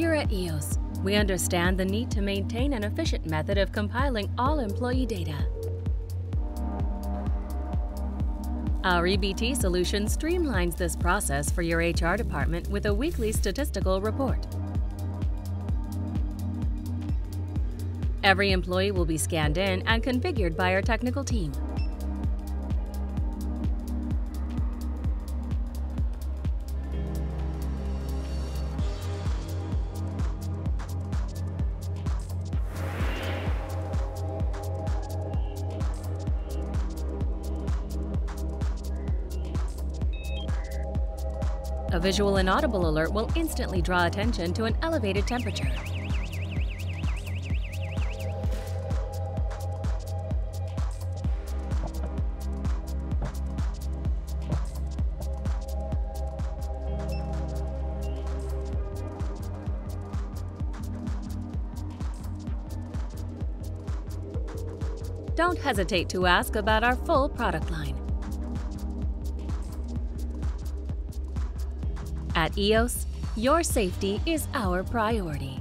Here at EOS, we understand the need to maintain an efficient method of compiling all employee data. Our EBT solution streamlines this process for your HR department with a weekly statistical report. Every employee will be scanned in and configured by our technical team. A visual and audible alert will instantly draw attention to an elevated temperature. Don't hesitate to ask about our full product line. At EOS, your safety is our priority.